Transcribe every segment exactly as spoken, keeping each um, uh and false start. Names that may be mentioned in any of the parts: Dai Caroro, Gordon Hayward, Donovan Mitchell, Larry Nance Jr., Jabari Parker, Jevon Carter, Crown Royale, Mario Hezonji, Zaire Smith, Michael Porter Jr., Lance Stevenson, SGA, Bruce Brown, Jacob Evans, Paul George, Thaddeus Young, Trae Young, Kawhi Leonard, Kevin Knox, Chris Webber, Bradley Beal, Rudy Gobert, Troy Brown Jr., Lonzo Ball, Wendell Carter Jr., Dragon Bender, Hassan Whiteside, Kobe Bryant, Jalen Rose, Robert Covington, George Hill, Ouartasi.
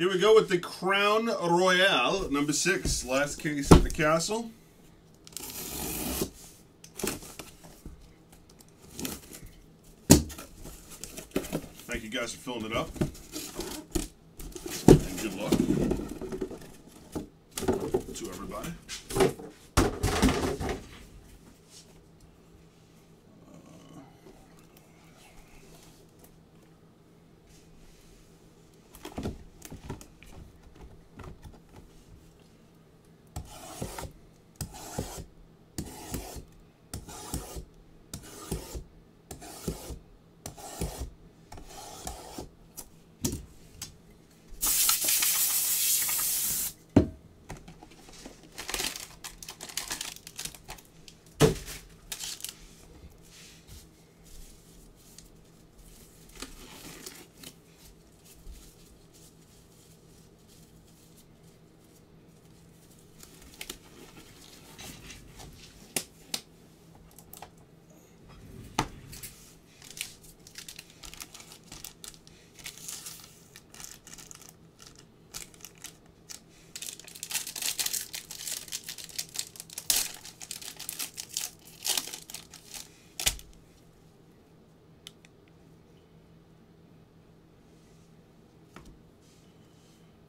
Here we go with the Crown Royale, number six, last case at the castle. Thank you guys for filling it up. And good luck to everybody.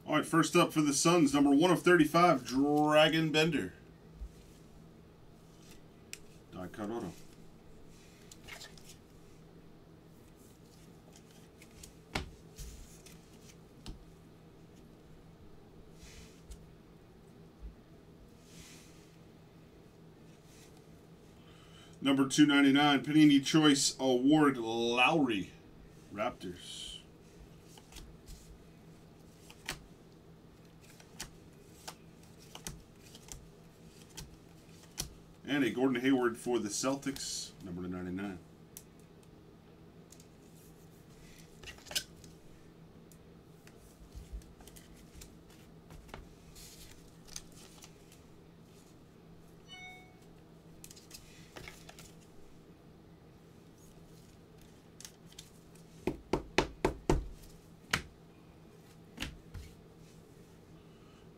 All right, first up for the Suns, number one of thirty-five, Dragon Bender. Dai Caroro. Number two ninety-nine, Panini Choice Award, Lauri, Raptors. And a Gordon Hayward for the Celtics, number ninety-nine.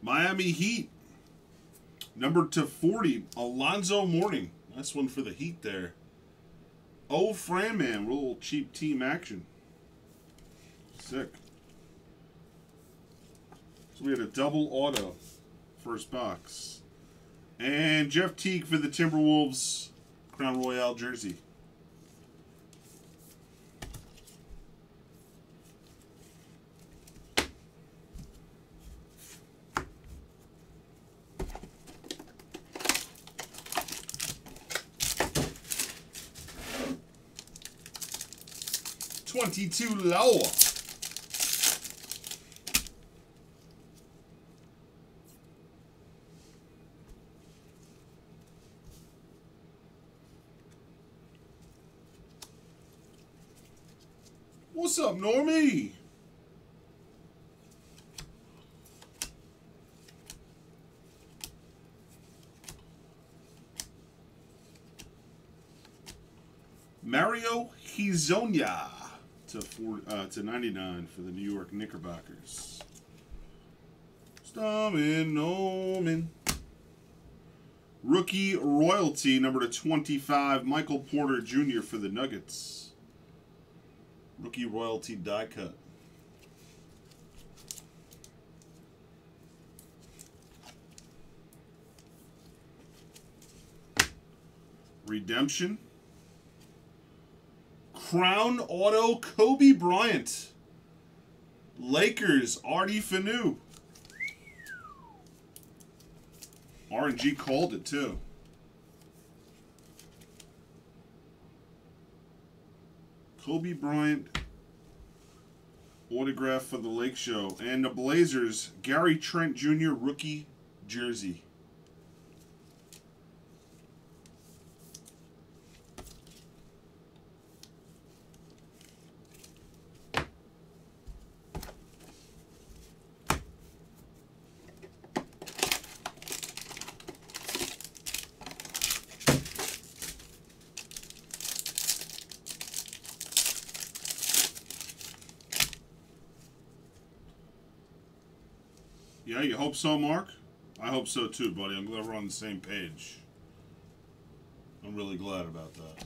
Miami Heat. Number two forty, Alonzo Mourning. Nice one for the Heat there. Oh, Fran Man, real cheap team action. Sick. So we had a double auto, first box. And Jeff Teague for the Timberwolves, Crown Royale jersey. twenty-two low. What's up, Normie? Mario Hezonji. To, four, uh, to ninety-nine for the New York Knickerbockers. Stommin' Nomin. Rookie Royalty, number to twenty-five, Michael Porter Junior for the Nuggets. Rookie Royalty die cut. Redemption. Crown Auto Kobe Bryant. Lakers, Artie Fanu. R N G called it, too. Kobe Bryant autograph for the Lake Show. And the Blazers, Gary Trent Junior rookie jersey. Yeah, you hope so, Mark? I hope so too, buddy. I'm glad we're on the same page. I'm really glad about that.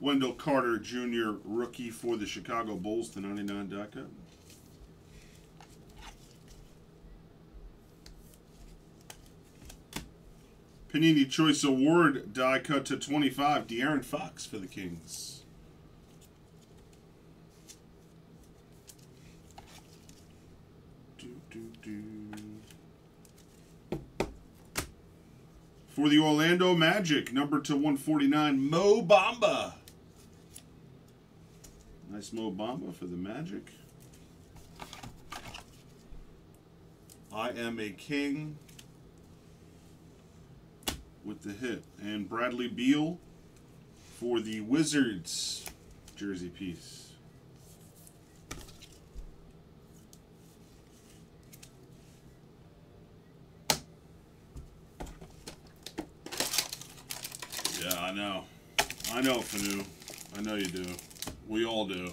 Wendell Carter Junior, rookie for the Chicago Bulls to ninety-nine dot com. Panini Choice Award, die cut to twenty-five, De'Aaron Fox for the Kings. Doo, doo, doo. For the Orlando Magic, number to one forty-nine, Mo Bamba. Nice Mo Bamba for the Magic. I am a king. With the hit. And Bradley Beal for the Wizards jersey piece. Yeah, I know. I know, Fanu. I know you do. We all do.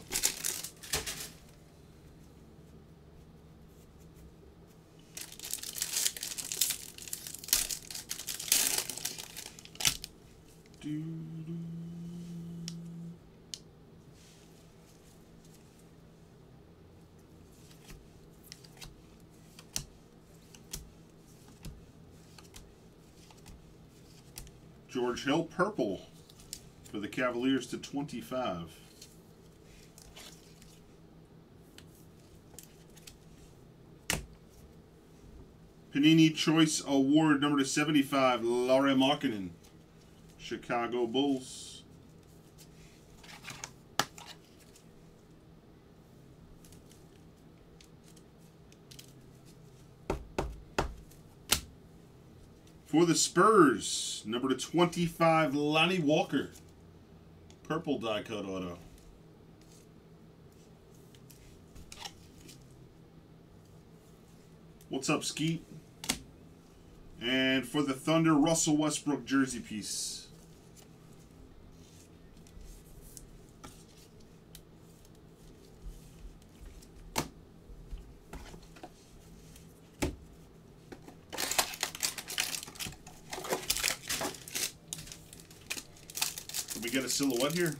George Hill purple for the Cavaliers to twenty-five. Panini Choice Award number to seventy-five, Lauri Markkanen. Chicago Bulls. For the Spurs, number to twenty-five, Lonnie Walker. Purple die cut auto. What's up, Skeet? And for the Thunder, Russell Westbrook jersey piece. Get a silhouette here.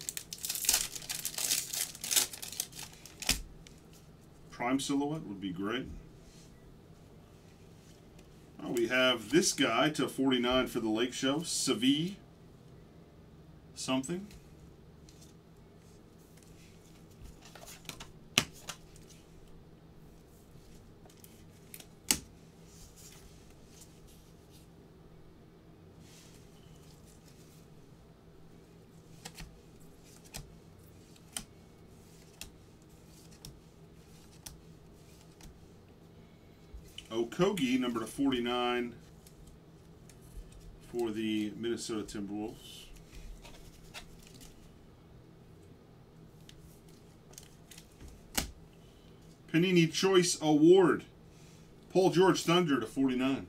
Prime silhouette would be great. Well, we have this guy to forty-nine for the Lake Show. Savi something. Kogi, number to forty-nine for the Minnesota Timberwolves. Panini Choice Award, Paul George Thunder to forty-nine.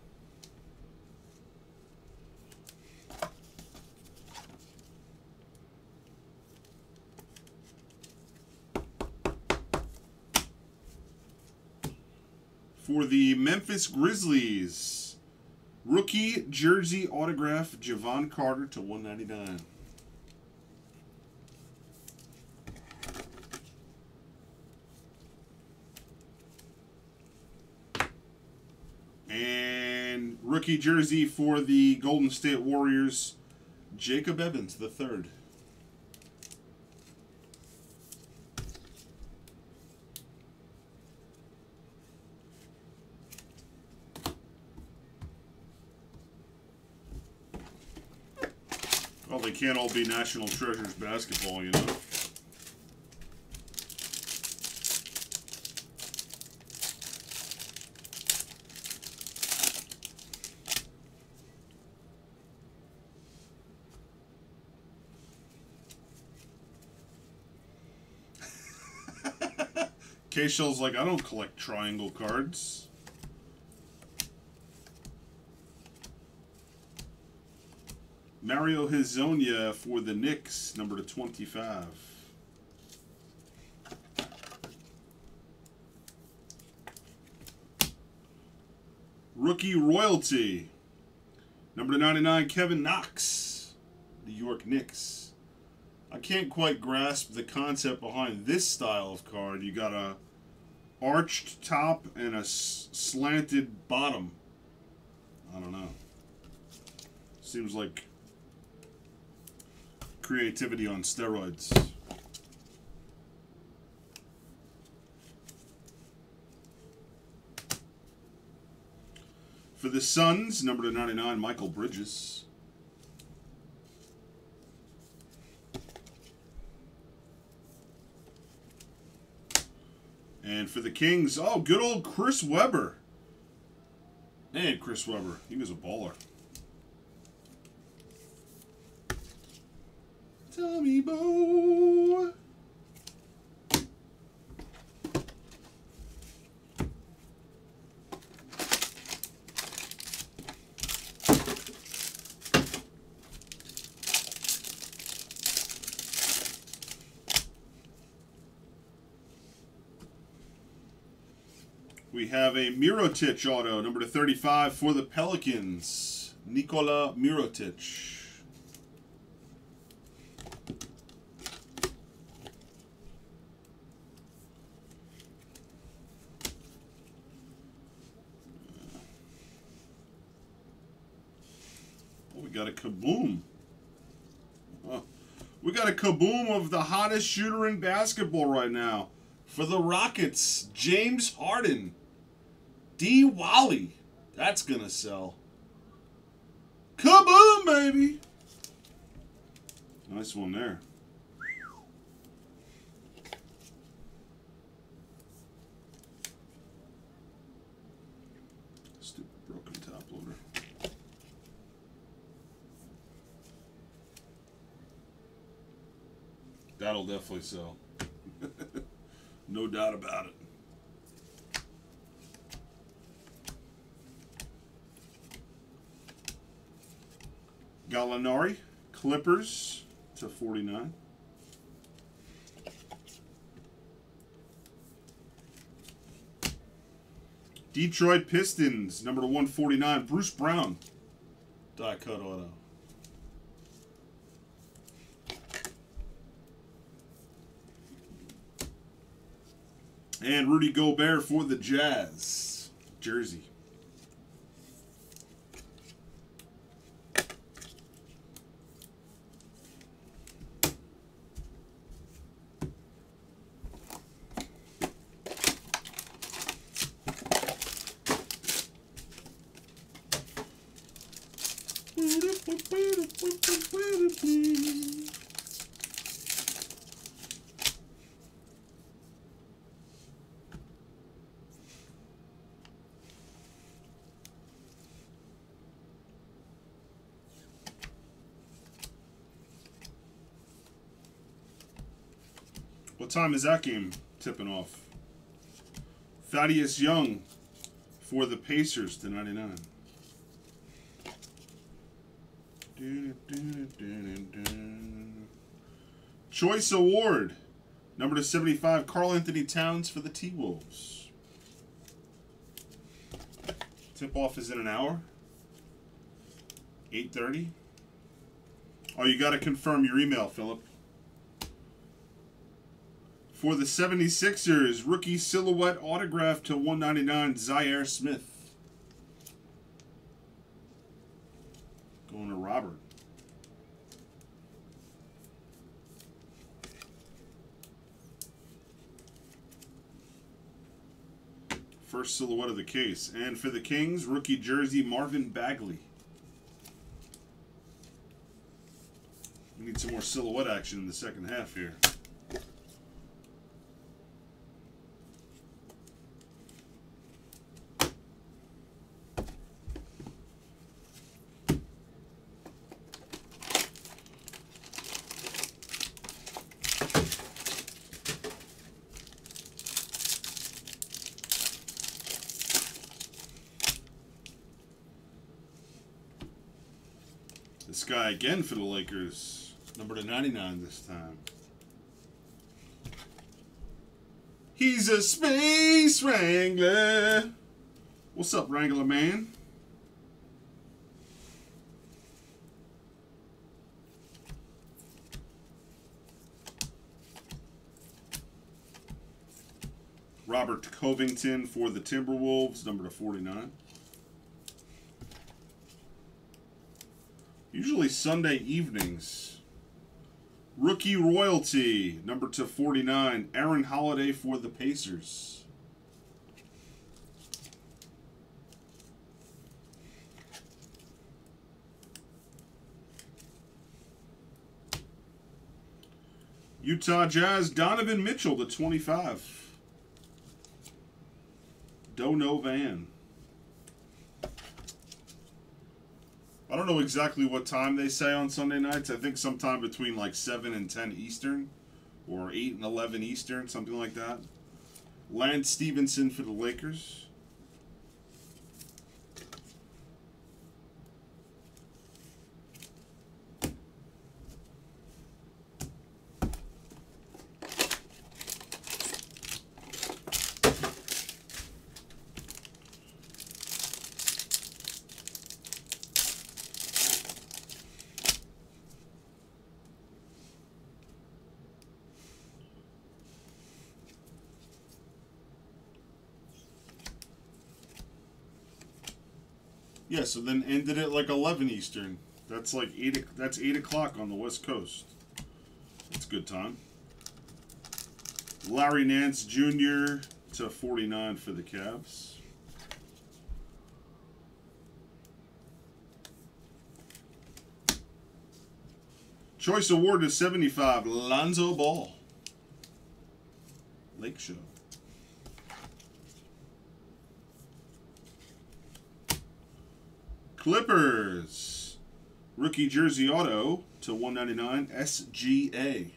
For the Memphis Grizzlies, rookie jersey autograph, Jevon Carter to one ninety-nine. And rookie jersey for the Golden State Warriors, Jacob Evans the third. Well, they can't all be National Treasures basketball, you know. K-Shell's like, I don't collect triangle cards. Mario Hezonji for the Knicks, number twenty-five. Rookie Royalty, number ninety-nine, Kevin Knox, New York Knicks. I can't quite grasp the concept behind this style of card. You got a arched top and a slanted bottom. I don't know. Seems like creativity on steroids. For the Suns, number to ninety-nine, Michael Bridges. And for the Kings, oh, good old Chris Webber. And Chris Webber, he was a baller. Tommy Boy. We have a Mirotic auto, number to thirty-five for the Pelicans, Nikola Mirotic. Oh, we got a kaboom. Oh, we got a kaboom of the hottest shooter in basketball right now. For the Rockets, James Harden. D. Wally. That's going to sell. Come on, baby. Nice one there. Stupid broken top loader. That'll definitely sell. No doubt about it. Gallinari, Clippers to forty-nine. Detroit Pistons, number to one forty-nine, Bruce Brown. Dai Caroro. And Rudy Gobert for the Jazz, jersey. What time is that game tipping off? Thaddeus Young for the Pacers to ninety-nine. Dun, dun, dun, dun. Choice Award, number to seventy-five, Karl Anthony Towns for the T-Wolves. Tip-off is in an hour. eight thirty. Oh, you got to confirm your email, Philip. For the seventy-sixers, rookie silhouette autograph to one ninety-nine, Zaire Smith. Going to Robert. First silhouette of the case. And for the Kings, rookie jersey, Marvin Bagley. We need some more silhouette action in the second half here. This guy again for the Lakers. Number to ninety-nine this time. He's a Space Wrangler. What's up, Wrangler man? Robert Covington for the Timberwolves, number to forty-nine. Usually Sunday evenings. Rookie Royalty, number to forty-nine. Aaron Holiday for the Pacers. Utah Jazz, Donovan Mitchell to twenty-five. Donovan. I don't know exactly what time they say on Sunday nights. I think sometime between like seven and ten Eastern or eight and eleven Eastern, something like that. Lance Stevenson for the Lakers. Yeah, so then ended at like eleven Eastern. That's like eight. That's eight o'clock on the West Coast. That's a good time. Larry Nance Junior to forty-nine for the Cavs. Choice Award to seventy-five. Lonzo Ball. Lake Show. Clippers, rookie jersey auto to one ninety-nine, S G A.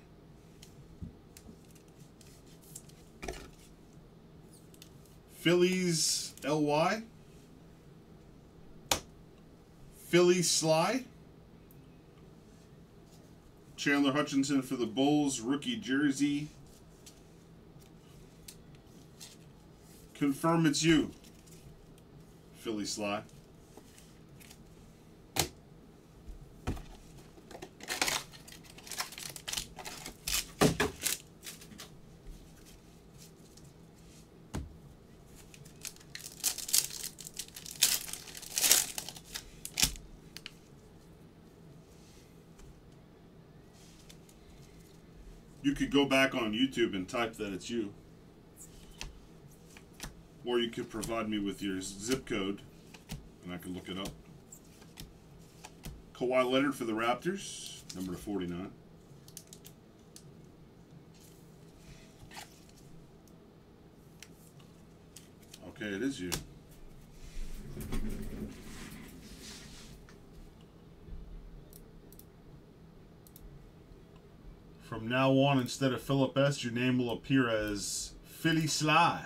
Phillies, L Y. Phillies, Sly. Chandler Hutchinson for the Bulls, rookie jersey. Confirm it's you, Philly Sly. You could go back on YouTube and type that it's you. Or you could provide me with your zip code and I could look it up. Kawhi Leonard for the Raptors, number forty-nine. Okay, it is you. From now on, instead of Philip S., your name will appear as Philly Sly.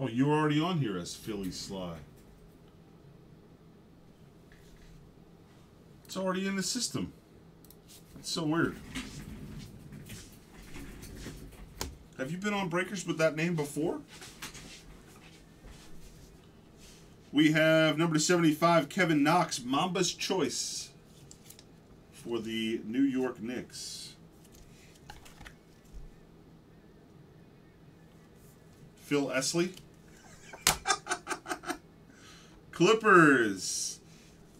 Oh, you were already on here as Philly Sly. It's already in the system. That's so weird. Have you been on Breakers with that name before? We have number seventy-five, Kevin Knox, Mamba's Choice for the New York Knicks. Phil Essley. Clippers.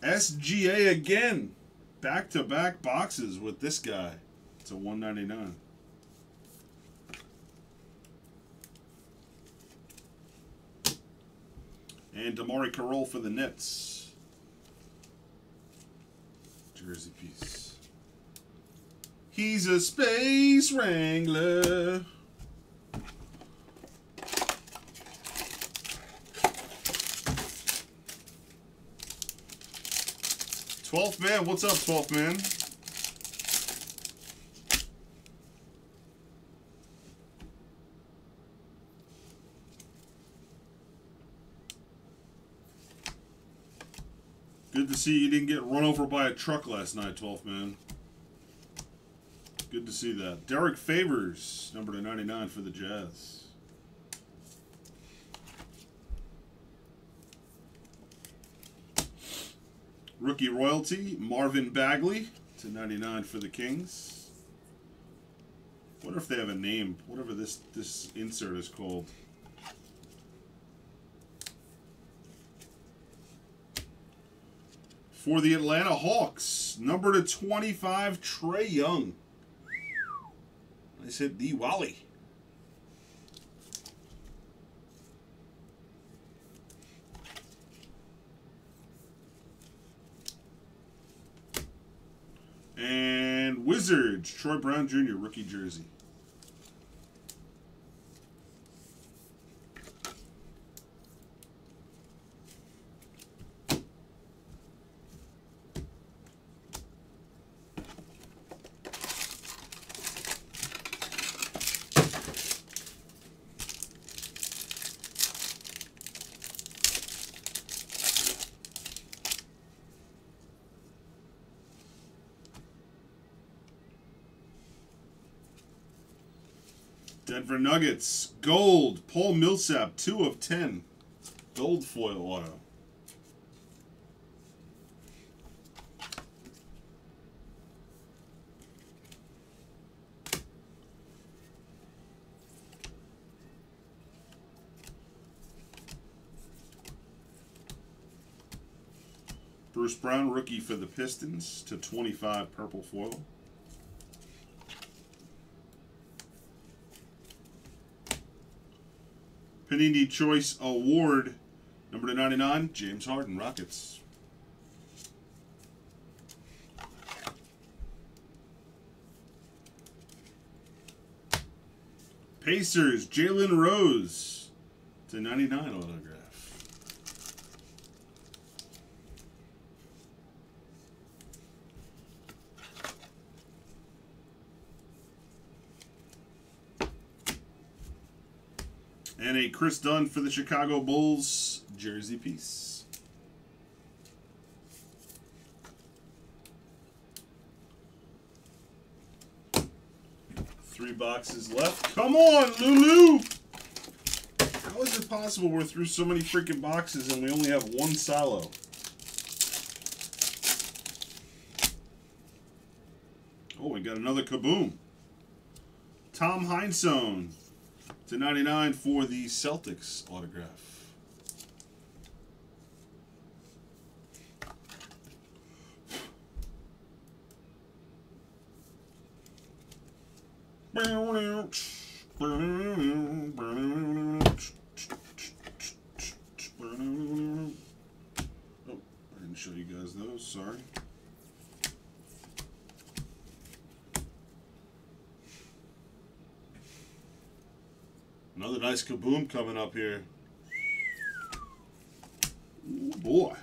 S G A again. Back-to-back boxes with this guy. It's a one ninety-nine. And Dai Caroro for the Nets. Jersey piece. He's a Space Wrangler. twelfth man, what's up, twelfth man? Good to see you didn't get run over by a truck last night, twelfth man. Good to see that. Derek Favors, number to ninety-nine for the Jazz. Rookie royalty, Marvin Bagley, to ninety-nine for the Kings. I wonder if they have a name, whatever this, this insert is called. For the Atlanta Hawks, number to twenty-five, Trae Young. I said the Wally. And Wizards, Troy Brown Junior, rookie jersey. Denver Nuggets, gold, Paul Millsap, two of ten, gold foil auto. Bruce Brown, rookie for the Pistons, to twenty-five, purple foil. Panini Choice Award, number to ninety-nine, James Harden, Rockets. Pacers, Jalen Rose, to ninety-nine autograph. And a Chris Dunn for the Chicago Bulls jersey piece. Three boxes left. Come on, Lulu! How is it possible we're through so many freaking boxes and we only have one solo? Oh, we got another kaboom. Tom Heinsohn. to ninety-nine for the Celtics autograph. Oh, I didn't show you guys those, sorry. Another nice kaboom coming up here. Ooh, boy.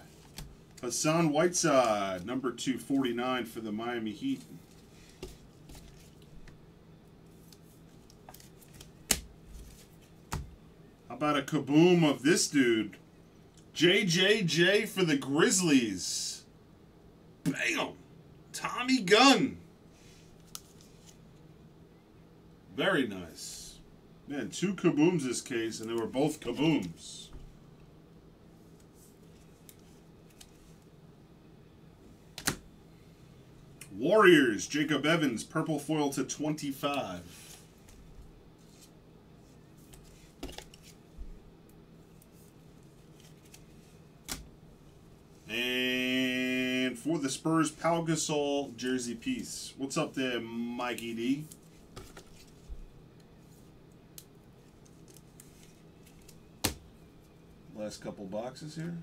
Hassan Whiteside, number two forty-nine for the Miami Heat. How about a kaboom of this dude? J J J for the Grizzlies. Bam! Tommy Gunn. Very nice. Man, two kabooms this case, and they were both kabooms. Warriors, Jacob Evans, purple foil to twenty-five. And for the Spurs, Pau Gasol jersey piece. What's up there, Mikey D? Last couple boxes here.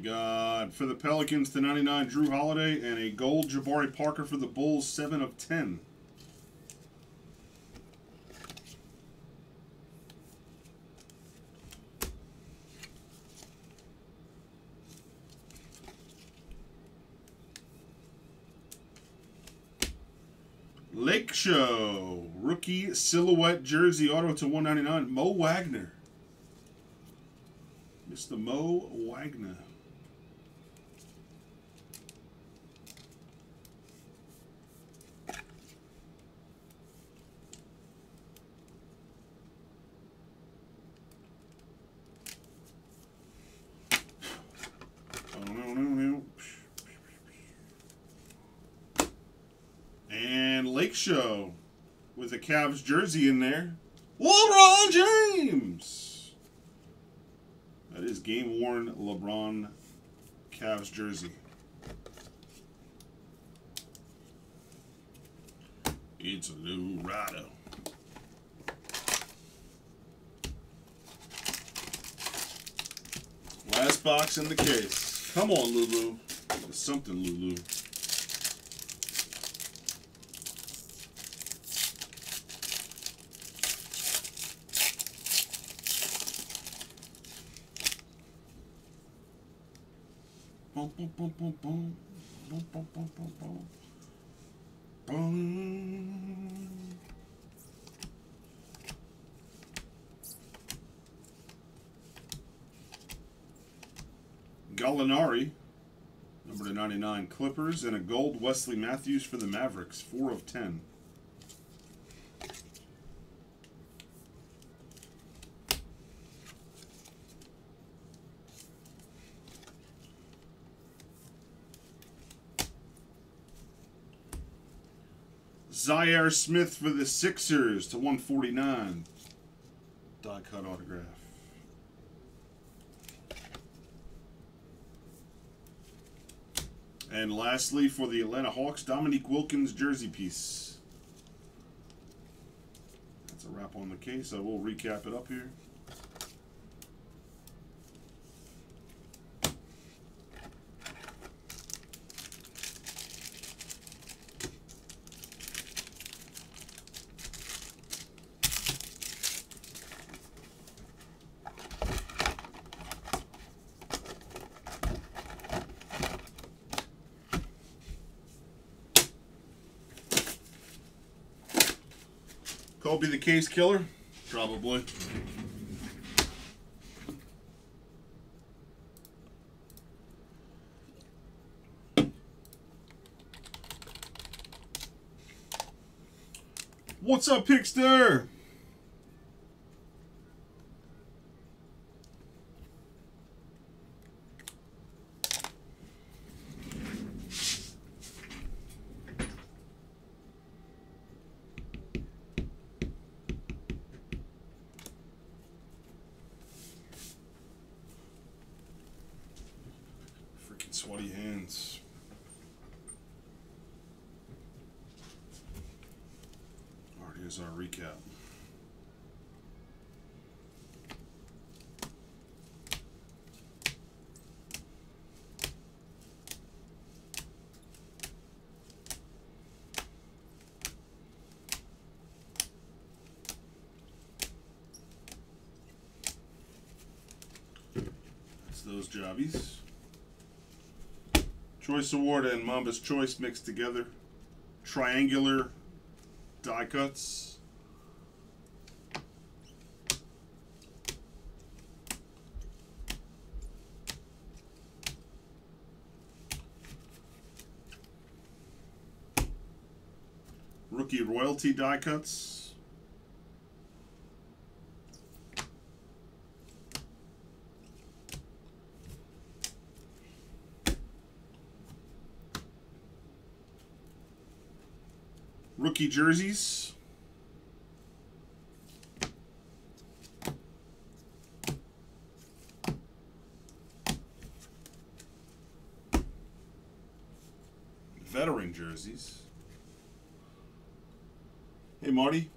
we got for the Pelicans to ninety-nine, Drew Holiday, and a gold Jabari Parker for the Bulls, seven of ten. Lake Show, rookie silhouette jersey auto to one ninety-nine, Mo Wagner. Mister Mo Wagner. Oh, no, no, no. And Lake Show with a Cavs jersey in there. LeBron James. That is game-worn LeBron Cavs jersey. It's Lou Rado. Last box in the case. Come on, Lulu. There's something, Lulu. Boom, boom, boom, boom, boom, boom, boom, boom, boom, boom. Gallinari, number to ninety-nine, Clippers, and a gold Wesley Matthews for the Mavericks, four of ten. Zaire Smith for the Sixers to one forty-nine. Die cut autograph. And lastly, for the Atlanta Hawks, Dominique Wilkins jersey piece. That's a wrap on the case. I will recap it up here. Kobe the case killer? Probably. What's up, Pickster? Sweaty hands. All right, here's our recap. That's those jobbies. Choice Award and Mamba's Choice mixed together. Triangular die cuts. Rookie royalty die cuts. Rookie jerseys. Veteran jerseys. Hey, Marty.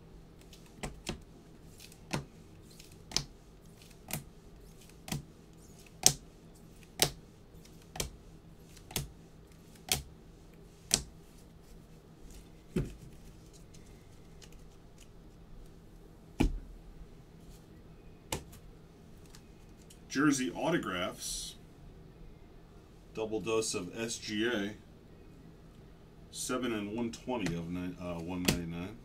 Jersey autographs. Double dose of S G A. seven and one twenty of nine, uh, one ninety-nine.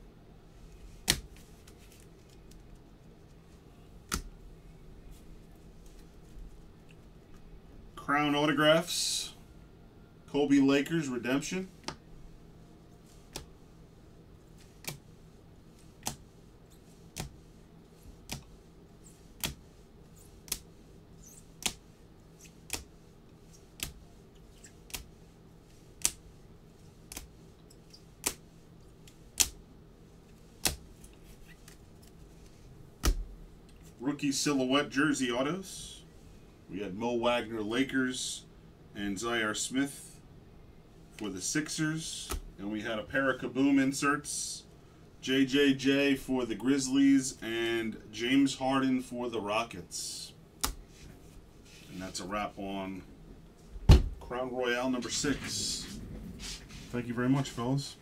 Crown autographs. Kobe Lakers redemption. Rookie silhouette jersey autos. We had Mo Wagner Lakers and Zaire Smith for the Sixers. And we had a pair of Kaboom inserts. J J J for the Grizzlies and James Harden for the Rockets. And that's a wrap on Crown Royale number six. Thank you very much, fellas.